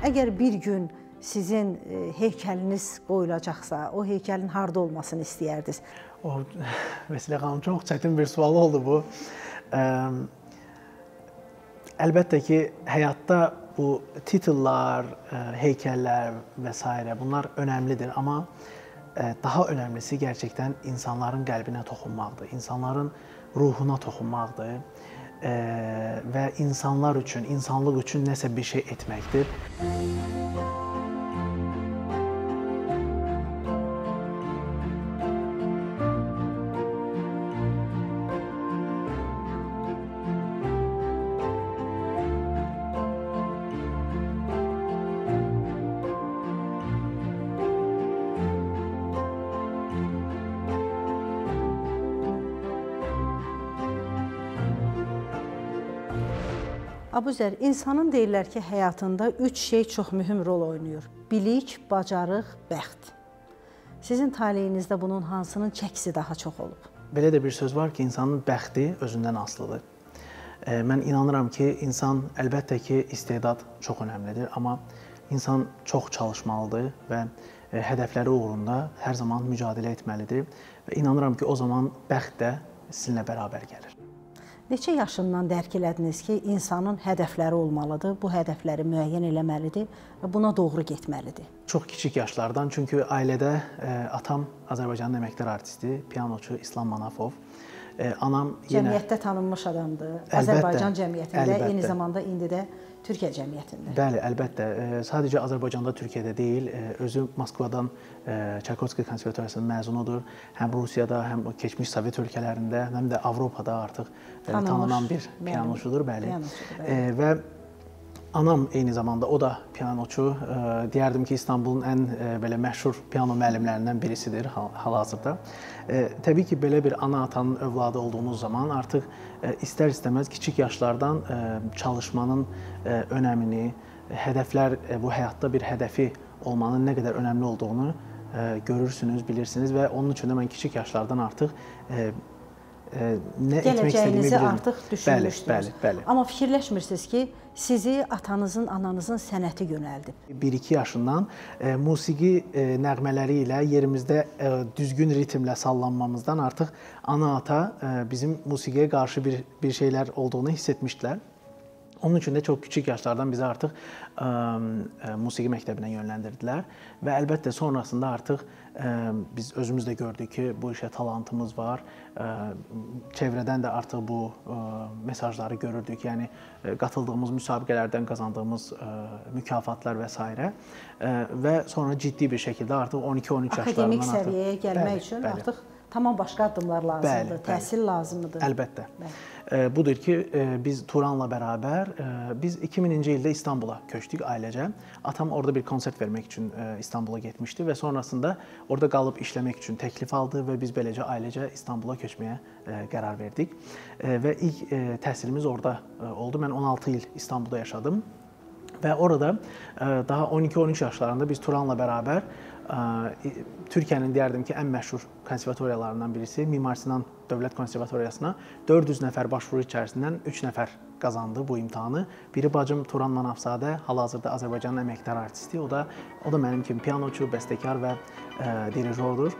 Əgər bir gün sizin heykəliniz qoyulacaqsa, o heykelin harda olmasını istəyərdiniz? O, Vəsilə xanım, çox çətin bir sual oldu bu. Əlbəttə ki, həyatda bu titillər, heykəllər vesaire bunlar önemlidir ama daha önemlisi gerçekten insanların kalbine toxunmaqdır, insanların ruhuna toxunmaqdır ve insanlar için, insanlık için nəsə bir şey etməkdir. Abuzər, insanın deyirlər ki, həyatında üç şey çox mühüm rol oynayır. Bilik, bacarıq, bəxt. Sizin taleyinizdə bunun hansının çəkisi daha çox olub? Belə də bir söz var ki, insanın bəxti özündən asılıdır. Mən inanıram ki, insan əlbəttə ki, istedad çox önəmlidir. Amma insan çox çalışmalıdır və hədəfləri uğrunda hər zaman mücadilə etməlidir. Və inanıram ki, o zaman bəxt də sizinlə bərabər gəlir. Neçə yaşından dərk elədiniz ki, insanın hədəfləri olmalıdır, bu hədəfləri müəyyən eləməlidir və buna doğru getməlidir? Çox kiçik yaşlardan, çünki ailədə atam Azərbaycanın əməkdar artisti, piyanoçu İslam Manafov. Anam yenə... Cəmiyyətdə tanınmış adamdır, əlbəttə, Azərbaycan cəmiyyətində, əlbəttə. Eyni zamanda indi də Türkiyə cəmiyyətində. Bəli, əlbəttə. Sadəcə Azərbaycanda, Türkiyədə deyil, özü Moskvadan Tchaikovsky konservatoriyasının məzunudur. Həm Rusiyada, həm keçmiş Sovet ölkələrində, həm də Avropada artıq tanınan bir piyanoçudur. Bəli. Və anam eyni zamanda, o da piyanoçu. Deyərdim ki, İstanbulun ən belə məşhur piyano müəllimlərindən birisidir hal-hazırda. Təbii ki, belə bir ana-atanın övladı olduğunuz zaman artıq istər-istəməz kiçik yaşlardan çalışmanın önəmini, hədəflər, bu həyatda bir hədəfi olmanın nə qədər önəmli olduğunu görürsünüz, bilirsiniz və onun üçün də mən kiçik yaşlardan artıq nə etmək istədiyimi bilirim. Artıq düşünmüşdünüz. Bəli, bəli. Amma fikirləşmirsiniz ki, sizi atanızın, ananızın sənəti yönəldib. 1-2 yaşından musiqi nəğmələri ilə yerimizdə düzgün ritmlə sallanmamızdan artıq ana-ata bizim musiqiyə qarşı bir şeylər olduğunu hiss etmişdilər. Onun üçün də çox kiçik yaşlardan bizi artıq musiqi məktəbinə yönləndirdilər və əlbəttə sonrasında artıq biz özümüz də gördük ki, bu işə talantımız var. Çevrədən də artıq bu mesajları görürdük, yəni qatıldığımız müsabiqələrdən qazandığımız mükafatlar və s. Və sonra ciddi bir şəkildə artıq 12-13 yaşlarından artıq... Akademik səviyyəyə gəlmək üçün artıq... Tamam, başqa addımlar lazımdır, bəli, təhsil bəli. Lazımdır. Əlbəttə. Budur ki, biz Turanla bərabər, biz 2000-ci ildə İstanbula köçdük ailəcə. Atam orada bir konsert vermək üçün İstanbula getmişdi və sonrasında orada qalıb işləmək üçün təklif aldı və biz beləcə ailəcə İstanbula köçməyə qərar verdik. Və ilk təhsilimiz orada oldu. Mən 16 il İstanbulda yaşadım və orada daha 12-13 yaşlarında biz Turanla bərabər Türkiyənin deyərdim ki, ən məşhur konservatoriyalarından birisi Mimar Sinan Dövlət Konservatoriyasına 400 nəfər başvuru içərisindən 3 nəfər qazandı bu imtahanı. Biri bacım Turan Manafzadə, hal-hazırda Azərbaycanın əməkdar artisti, o da mənim kimi piyanoçu, bəstəkar və dirijordur.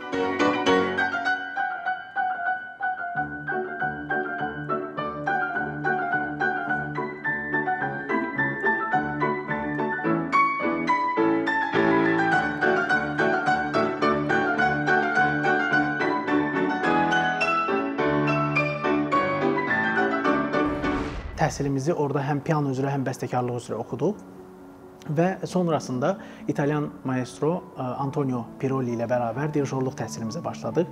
Təhsilimizi orada həm piano üzrə, həm bəstəkarlıq üzrə oxuduq və sonrasında İtalyan maestro Antonio Piroli ilə bərabər dirijorluq təhsilimizə başladıq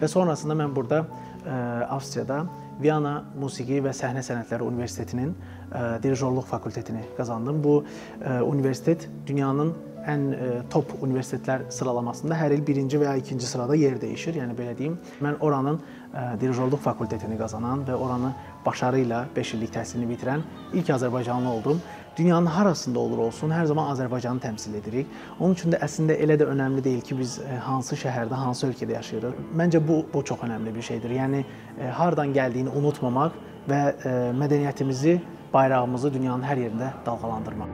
və sonrasında mən burada Avstriyada Viyana Musiqi və Səhnə Sənətləri Universitetinin dirijorluq fakültetini qazandım. Bu universitet dünyanın ən top universitetlər sıralamasında hər il 1-ci və ya 2-ci sırada yer dəyişir. Yəni, belə deyim, mən oranın dirijorluq fakültetini qazanan və oranı başarı ilə 5 illik təhsilini bitirən ilk Azərbaycanlı oldum. Dünyanın harasında olur olsun, hər zaman Azərbaycanı təmsil edirik. Onun üçün də əslində elə də önəmli deyil ki, biz hansı şəhərdə, hansı ölkədə yaşayırıq. Məncə bu çox önəmli bir şeydir. Yəni, hardan gəldiyini unutmamaq və mədəniyyətimizi bayrağımızı dünyanın hər yerində dalğalandırmaq.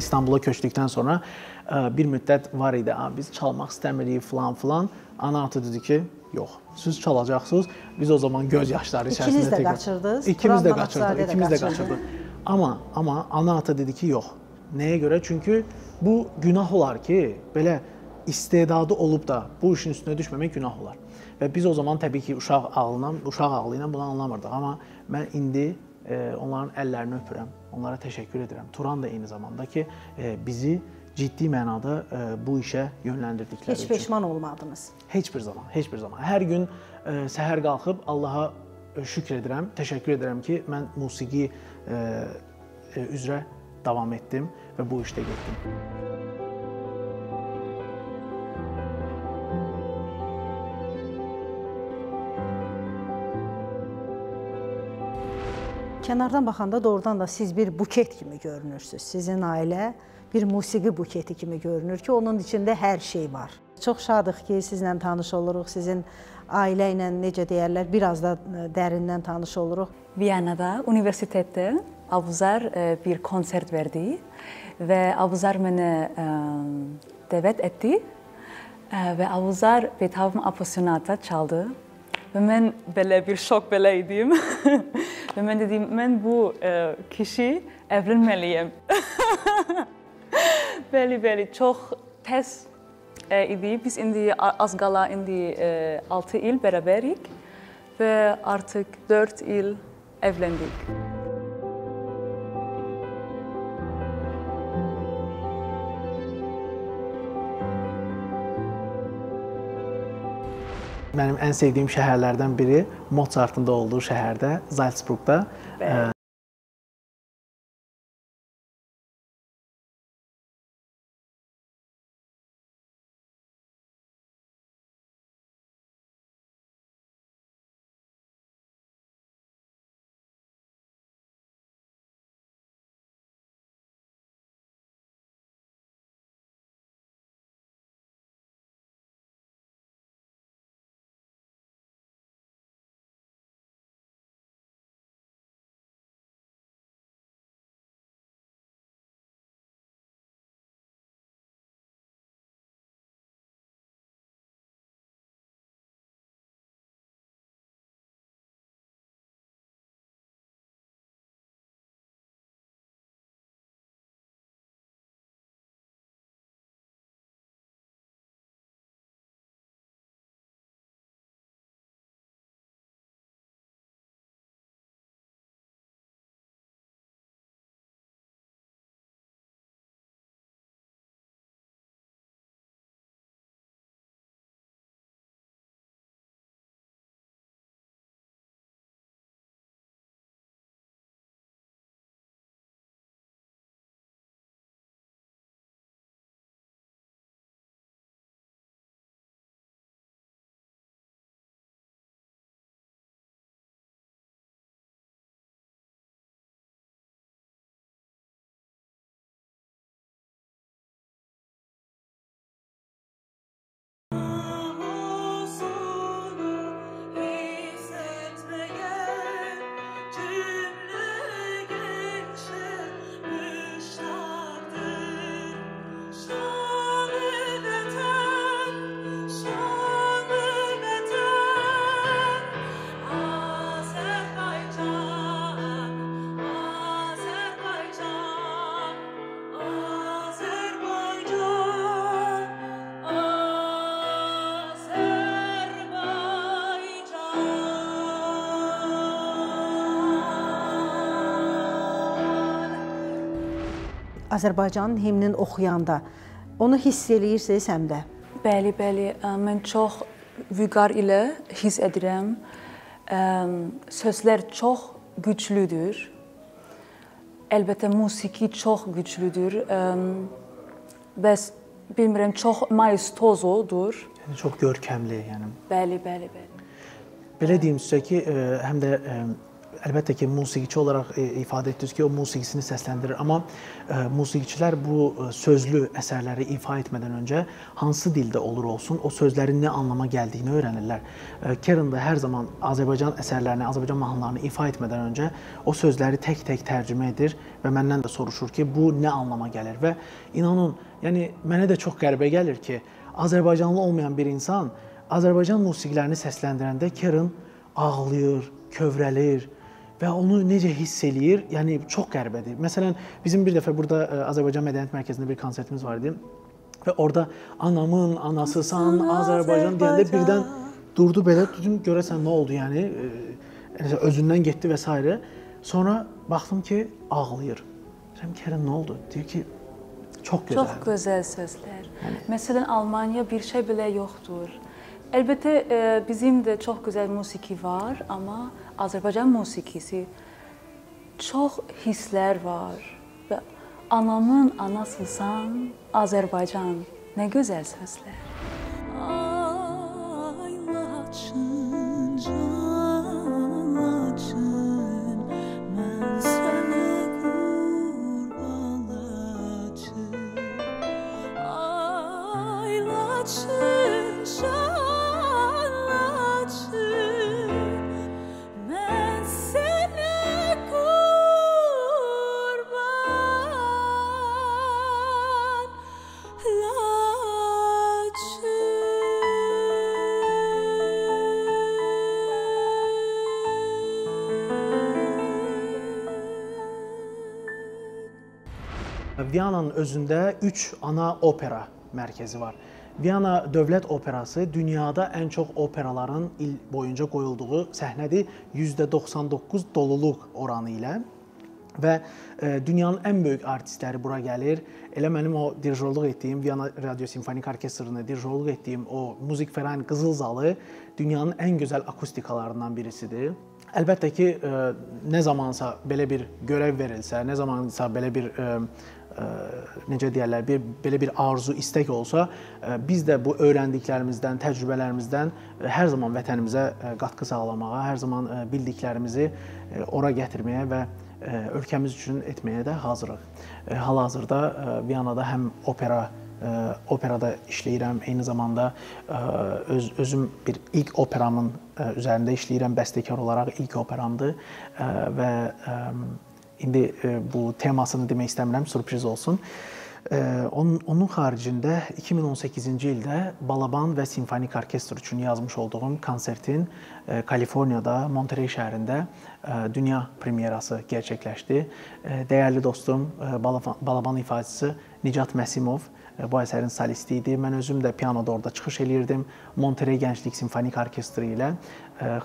İstanbul'a köçdükdən sonra bir müddət var idi, biz çalmaq istəmirik filan. Ana atı dedi ki, yox, siz çalacaqsınız. Biz o zaman göz yaşları içərisində... İkiniz də qaçırdınız. İkimiz də qaçırdıq. Amma ana atı dedi ki, yox. Nəyə görə? Çünki bu günah olar ki, belə istedadı olub da bu işin üstünə düşməmək günah olar. Və biz o zaman təbii ki, uşaq ağlı ilə bunu anlamırdıq. Amma mən indi onların əllərini öpürəm, onlara təşəkkür edirəm. Turan da eyni zamanda ki, bizi ciddi mənada bu işə yönləndirdikləri üçün. Heç peşman olmadınız? Heç bir zaman. Hər gün səhər qalxıb Allaha şükür edirəm, təşəkkür edirəm ki, mən musiqi üzrə davam etdim və bu işdə getdim. Kənardan baxanda doğrudan da siz bir buket kimi görünürsünüz. Sizin ailə bir musiqi buketi kimi görünür ki, onun içində hər şey var. Çox şadıq ki, sizinlə tanış oluruq, sizin ailə ilə necə deyərlər, biraz da dərindən tanış oluruq. Viyana'da, universitetdə Abuzər bir konsert verdi və Abuzər mənə dəvət etdi və Abuzər Beethoven apasionata çaldı. Və mən belə bir şok belə idim. Və mən dedim, mən bu kişi evlənməliyəm. Bəli, çox tez idi. Biz indi az qala 6 il bərabərik və artıq 4 il evləndik. Mənim ən sevdiyim şəhərlərdən biri Mozart'ın da olduğu şəhərdə, Zaltsburg'da. Azərbaycanın himnini oxuyanda onu hiss eləyirsiniz həm də? Bəli, mən çox vüqar ilə hiss edirəm. Sözlər çox güclüdür. Elbette musiki çok güçlüdür. Bəs bilmirəm, çok maestozodur. Yani çok görkemli yani. Bəli. Belə deyim sizə ki, həm də elbette ki musiqiçi olarak ifade ettiniz ki o musiqisini səsləndirir. Ama musiqiçilər bu sözlü əsərləri ifa etmədən öncə hansı dildə olur olsun o sözlərin nə anlama gəldiyini öyrənirlər. Karen da hər zaman Azərbaycan əsərlərini, Azərbaycan mahnılarını ifa etmədən öncə o sözləri tək-tək tərcümə edir və məndən də soruşur ki bu nə anlama gəlir. Və inanın, yəni mənə də çox qəribə gəlir ki Azərbaycanlı olmayan bir insan Azərbaycan musiqilərini səsləndirəndə Karen ağlayır, kövrəlir və onu necə hiss eləyir, yəni çox qəribədir. Məsələn, bizim bir dəfə burada Azərbaycan Mədəniyyət Mərkəzində bir konsertimiz var idi və orada anamın anasısan Azərbaycan deyəndə birdən durdu belə, dedim görəsən nə oldu yəni, özündən getdi və s. Sonra baxdım ki, ağlayır. Deyirəm, Karen nə oldu? Deyir ki, çox gözəl. Çox gözəl sözlər. Yəni. Məsələn, Almanya bir şey belə yoxdur. Elbette bizim de çok güzel müzik var ama Azerbaycan müziği çok hisler var. Ve anamın anasısan Azerbaycan ne güzel sözler. Ayla açın, can açın, ben sana kurban açın. Ayla açın, can açın. Viyana'nın özünde 3 ana opera merkezi var. Viyana Dövlət Operası dünyada en çok operaların il boyunca koyulduğu səhnədir, %99 doluluk oranı ile. Ve dünyanın en büyük artistleri buraya gelir. Elə benim o dirijorluq etdiyim, Viyana Radyo Simfonik Orkestrını dirijorluq etdiyim o müzikferan Qızıl Zalı dünyanın en güzel akustikalarından birisidir. Elbette ki ne zamansa belə bir görev verilsə, ne zamansa belə bir necə deyirlər, belə bir arzu, istək olsa, biz də bu öyrəndiklərimizdən, təcrübələrimizdən hər zaman vətənimizə qatqı sağlamağa, hər zaman bildiklərimizi ora gətirməyə və ölkəmiz üçün etməyə də hazırıq. Hal-hazırda Viyana'da həm operada işləyirəm, eyni zamanda özüm bir ilk operamın üzərində işləyirəm, bəstəkar olaraq ilk operamdır və İndi bu temasını demək istəmirəm, sürpriz olsun. Onun xaricində 2018-ci ildə Balaban və Simfonik Orkestr üçün yazmış olduğum konsertin Kaliforniyada, Monterey şəhərində dünya premyerası gerçəkləşdi. Dəyərli dostum, Balaban ifaçısı Nicat Məsimov bu əsərin solisti idi. Mən özüm də pianoda orada çıxış eləyirdim. Monterey Gənclik Simfonik Orkestri ilə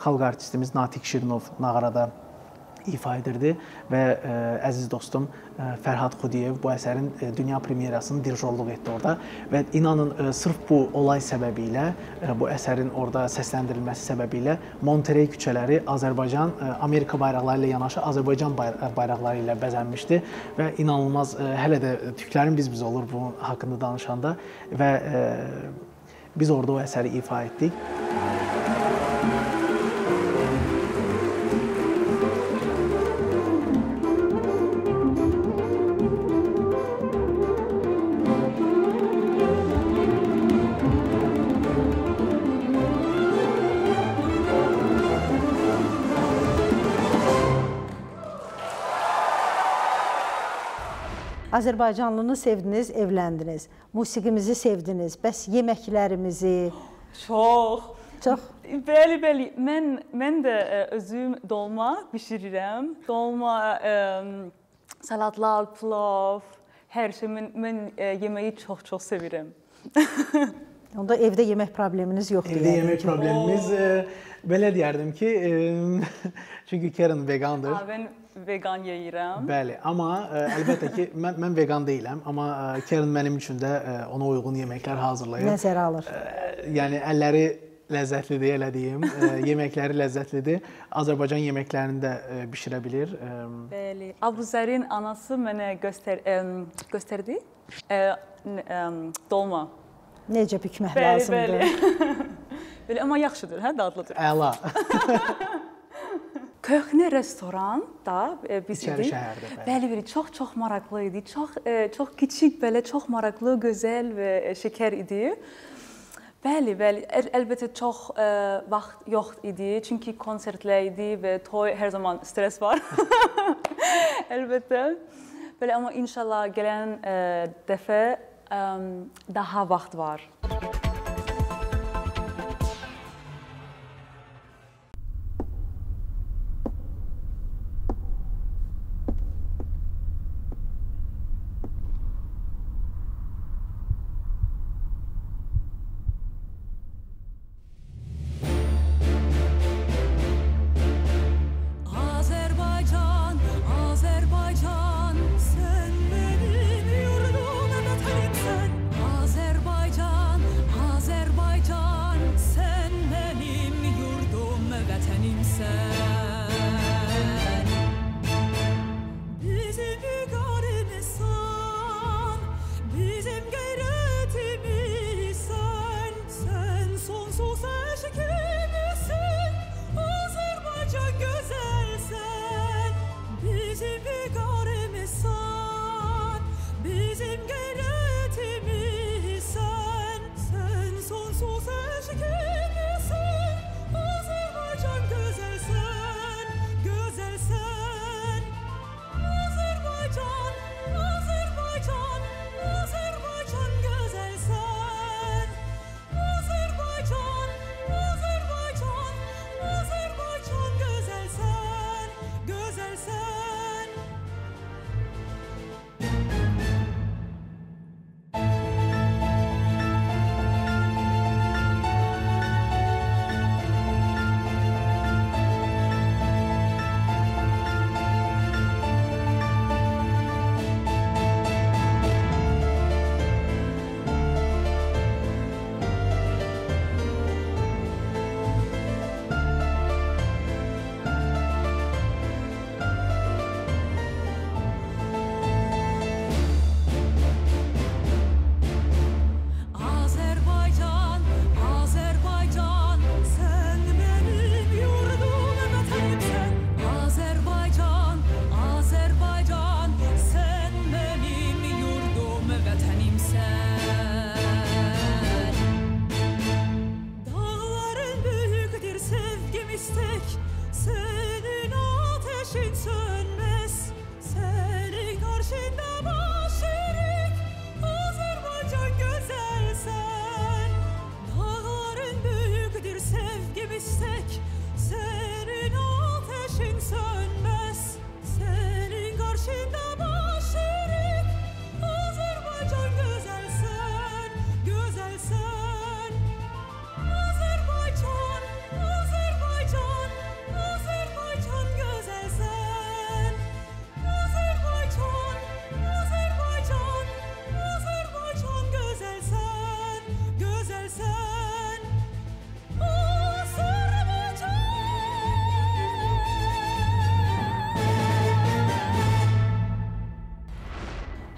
xalq artistimiz Natik Şirnov nağarada ifa edirdi və əziz dostum Fərhad Xudiyev bu əsərin dünya premyerasını dirijorluq etdi orada və inanın sırf bu olay səbəbilə, bu əsərin orada səsləndirilməsi səbəbilə Monterey küçələri Azərbaycan, Amerika bayraqları ilə yanaşı Azərbaycan bayraqları ilə bəzənmişdi və inanılmaz, hələ də tüklərin biz olur bunun haqqında danışanda və biz orada o əsəri ifa etdik. Azərbaycanlını sevdiniz, evləndiniz. Musiqimizi sevdiniz. Bəs yeməklərimizi? Çox. Bəli. Mən də özüm dolma bişirirəm. Dolma, salatlar, pilav, hər şey. Mən yeməyi çox sevirəm. Onda evdə yemək probleminiz yoxdur. Evdə yemək problemimiz, belə deyərdim ki, çünki Karen vegandır. Ben vegan yeyirəm. Bəli, amma əlbəttə ki, mən vegan deyiləm, amma Karen mənim üçün də ona uyğun yeməklər hazırlayır. Nəzərə alır. Yəni, əlləri ləzzətlidir, elə deyim. Yeməkləri ləzzətlidir. Azərbaycan yeməklərini də bişirə bilir. Bəli. Abuzərin anası mənə göstərdi. Dolma. Necə bükmək lazımdır. Bəli, amma yaxşıdır, hə? Dadlıdır. Əla. Köhnə restoran da biz idik. Bəli, çox maraqlı idi. Çox kiçik, belə çox maraqlı, gözəl və şəkər idi. Bəli, əlbəttə çox vaxt yox idi. Çünki konsertlər idi və toy hər zaman stres var. Əlbəttə. Belə amma inşallah gələn dəfə daha vaxt var.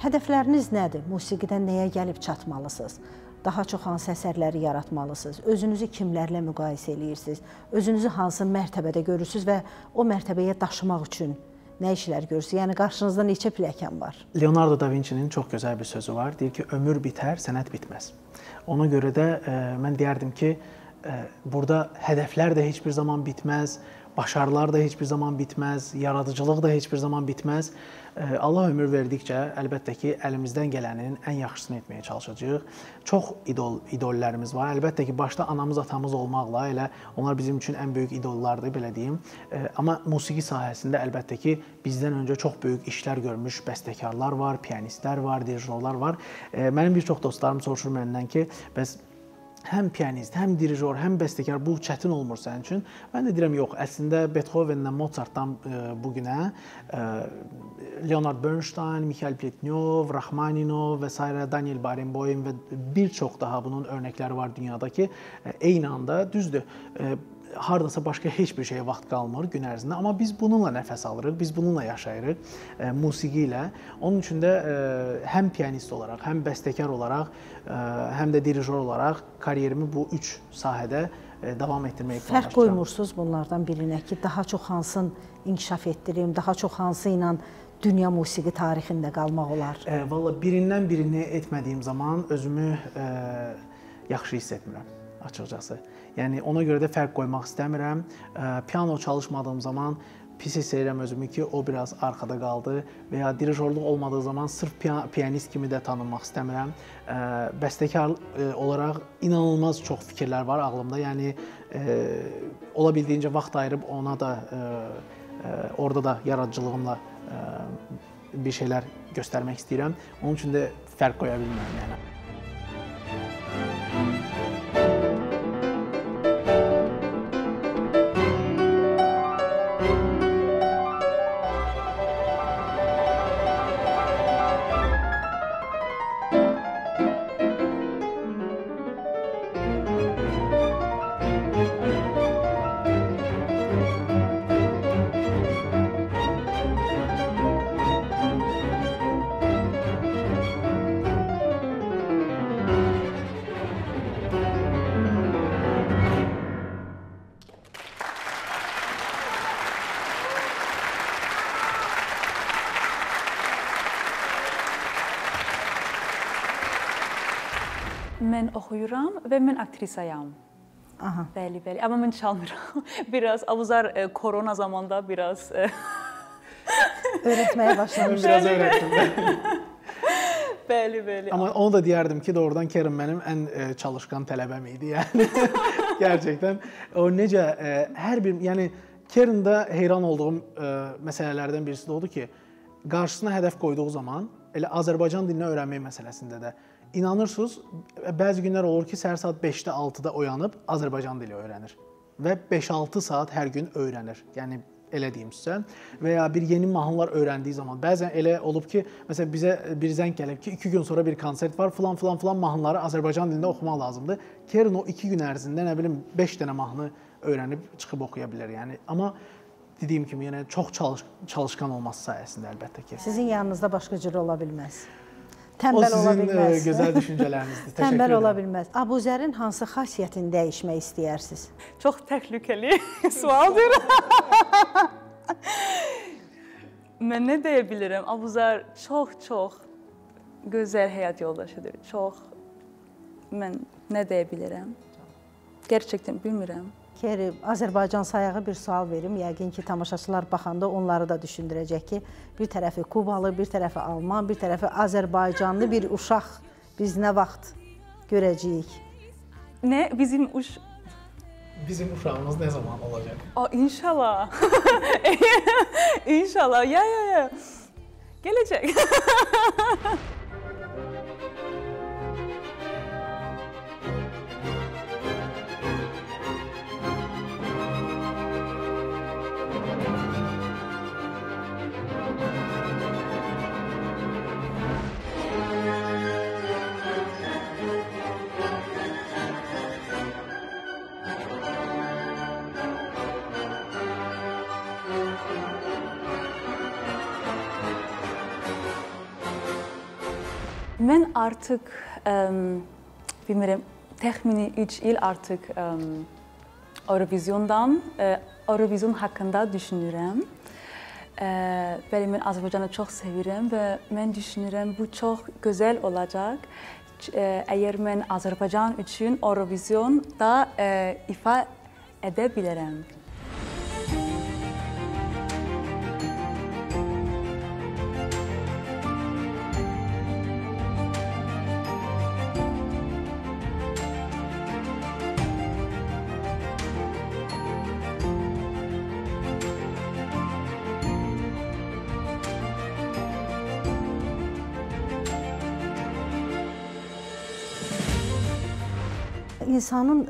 Hədəfləriniz nədir? Musiqidən nəyə gəlib çatmalısınız? Daha çox hansı əsərləri yaratmalısınız? Özünüzü kimlərlə müqayisə edirsiniz? Özünüzü hansı mərtəbədə görürsünüz və o mərtəbəyə daşımaq üçün nə işlər görürsünüz? Yəni, qarşınızda neçə pilləkən var? Leonardo da Vinci'nin çox gözəl bir sözü var. Deyir ki, ömür bitər, sənət bitməz. Ona görə də mən deyərdim ki, burada hədəflər də heç bir zaman bitməz, başarılar da heç bir zaman bitməz, yaradıcılıq da heç bir zaman bitməz. Allah ömür verdikcə, əlbəttə ki, əlimizdən gələnin ən yaxşısını etməyə çalışacağıq. Çox idollərimiz var. Əlbəttə ki, başda anamız, atamız olmaqla, elə onlar bizim üçün ən böyük idollardır, belə deyim. Amma musiqi sahəsində əlbəttə ki, bizdən öncə çox böyük işlər görmüş bəstəkarlar var, piyanistlər var, dirijorlar var. Mənim bir çox dostlarım soruşur məndən ki, bəs həm piyanist, həm dirijor, həm bəstəkar bu çətin olmur sənin üçün. Mən də deyirəm, yox, əslində Beethoven'dan, Mozart'dan bu günə Leonard Bernstein, Michael Pletnyov, Rahmaninov və s. Daniel Barenboim və bir çox daha bunun örnəkləri var dünyadakı. Eyni anda, düzdür, hardasa başqa heç bir şeyə vaxt qalmır gün ərzində, amma biz bununla nəfəs alırıq, biz bununla yaşayırıq, musiqi ilə. Onun üçün də həm piyanist olaraq, həm bəstəkar olaraq, həm də dirijor olaraq karyerimi bu üç sahədə davam etdirməyi planlaşdırıram. Fərq qoymursunuz bunlardan birinə ki, daha çox hansını inkişaf etdirəyim, daha çox hansı ilə dünya musiqi tarixində qalmaq olar? Valla birindən birini etmədiyim zaman özümü yaxşı hiss etmirəm, açıqcası. Yəni, ona görə də fərq qoymaq istəmirəm. Piano çalışmadığım zaman pis hiss edirəm özümü ki, o biraz arxada qaldı və ya dirijorluq olmadığı zaman sırf piyanist kimi də tanınmaq istəmirəm. Bəstəkar olaraq inanılmaz çox fikirlər var ağlımda. Yəni, ola bildiyincə vaxt ayırıb ona da, orada da yaradıcılığımla bir şeylər göstərmək istəyirəm. Onun üçün də fərq qoya bilmirəm, yəni. Mən oxuyuram və mən aktrisayam. Bəli, bəli. Amma mən çalmıram. Biraz Abuzər korona zamanda biraz... Öyrətməyə başlamışdım. Biraz öyrətdim. Bəli, bəli. Amma onu da deyərdim ki, doğrudan Kerim mənim ən çalışqan tələbəm idi. Gerçəkdən. O necə, hər bir... Yəni, Kerimdə heyran olduğum məsələlərdən birisi də oldu ki, qarşısına hədəf qoyduğu zaman, elə Azərbaycan dilini öyrənmək məsələsində də İnanırsınız, bəzi günlər olur ki, səhər saat 5-də, 6-da oyanıb Azərbaycan dili öyrənir və 5-6 saat hər gün öyrənir, yəni elə deyim sizə. Və ya bir yeni mahnılar öyrəndiyi zaman, bəzən elə olub ki, məsələn, bizə bir zəng gəlib ki, 2 gün sonra bir konsert var, filan mahnıları Azərbaycan dilində oxumaq lazımdır. Kerin o 2 gün ərzində, nə bilim, 5 dənə mahnı öyrənib çıxıb oxuya bilər, yəni. Amma dediyim kimi, yəni, çox çalışqan olması sayəsində əlbəttə ki. Sizin yanınızda başqa cür ola bilməz. Tənbəl ola bilməz. O sizin gözəl düşüncələrinizdir. Tənbəl ola bilməz. Abuzərin hansı xasiyyətini dəyişmək istəyərsiniz? Çox təhlükəli sualdır. Mən nə deyə bilirəm? Abuzər çox gözəl həyat yoldaşıdır. Çox, mən nə deyə bilirəm? Gerçəkdən bilmirəm. Kerim, Azərbaycan sayağı bir sual verim. Yəqin ki, tamaşaçılar baxanda onları da düşündürəcək ki, bir tərəfi Kubalı, bir tərəfi Alman, bir tərəfi Azərbaycanlı bir uşaq. Biz nə vaxt görəcəyik? Nə? Bizim uşağımız nə zaman olacaq? İnşallah. İnşallah. Ya. Gələcək. Mən artıq, bilmirəm, təxmini 3 il artıq Eurovision haqqında düşünürəm. Bəli, mən Azərbaycanı çox sevirəm və mən düşünürəm, bu çox gözəl olacaq. Əgər mən Azərbaycan üçün Eurovisionda ifa edə bilərəm. insanın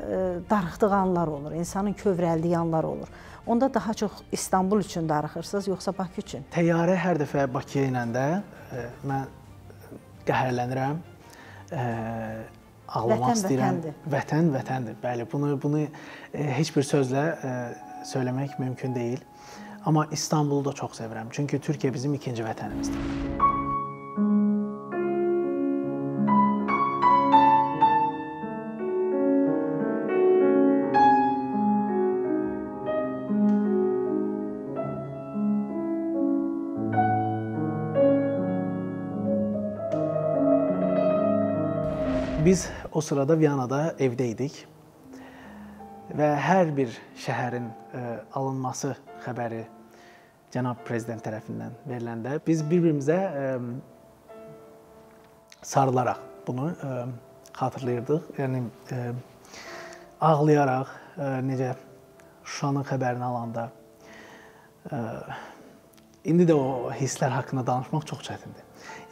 darıxdığı anlar olur, insanın kövrəldiyi anlar olur. Onda daha çox İstanbul üçün darıxırsınız, yoxsa Bakı üçün? Təyyarə hər dəfə Bakıya inəndə mən qəhərlənirəm, ağlamaq istəyirəm. Vətən vətəndir. Bəli, bunu heç bir sözlə söyləmək mümkün deyil. Amma İstanbulu da çox sevirəm. Çünki Türkiyə bizim ikinci vətənimizdir. Biz o sırada Viyana'da evdeydik ve her bir şehrin alınması haberi Cenab-ı Prezident tarafından verilende biz birbirimize sarılarak bunu hatırlayırdık. Yani ağlayarak necə Şuşanın haberini alanda. İndi de o hisler hakkında danışmak çok çətindir.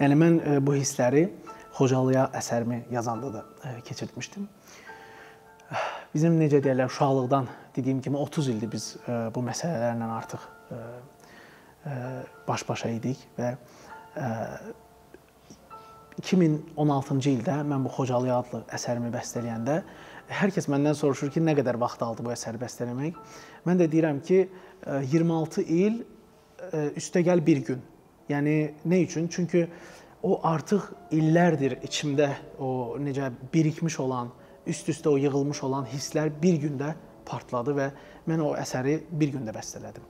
Yani ben bu hisleri Xocalıya əsərimi yazanda da keçirtmişdim. Bizim necə deyirlər, uşaqlıqdan dediyim kimi 30 ildir biz bu məsələlərlə artıq baş-başa idik və 2016-cı ildə mən bu Xocalıya adlı əsərimi bəstələyəndə hər kəs məndən soruşur ki, nə qədər vaxt aldı bu əsəri bəstələmək? Mən də deyirəm ki, 26 il üstəgəl bir gün. Yəni nə üçün? Çünki o artıq illərdir içimdə o necə birikmiş olan, üst-üstə o yığılmış olan hisslər bir gündə partladı və mən o əsəri bir gündə bəstələdim.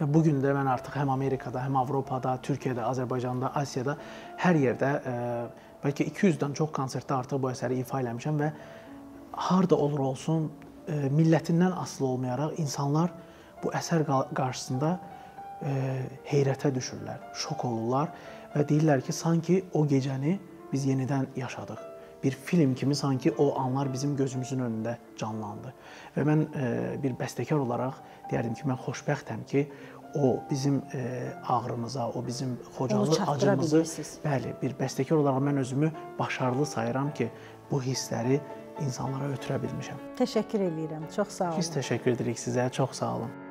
Və bu gün də mən artıq həm Amerikada, həm Avropada, Türkiyədə, Azərbaycanda, Asiyada, hər yerdə bəlkə 200-dən çox konsertdə artıq bu əsəri ifa eləmişəm və harda olur olsun, millətindən asılı olmayaraq insanlar bu əsər qarşısında heyrətə düşürlər, şok olurlar və deyirlər ki, sanki o gecəni biz yenidən yaşadıq. Bir film kimi sanki o anlar bizim gözümüzün önündə canlandı. Və mən bir bəstəkar olaraq deyərdim ki, mən xoşbəxtəm ki, o bizim ağrımıza, o bizim Xocalı acımızı, bəli, bir bəstəkar olaraq mən özümü başarılı sayıram ki, bu hissləri insanlara ötürə bilmişəm. Təşəkkür edirəm, çox sağ olun. Biz təşəkkür edirik sizə, çox sağ olun.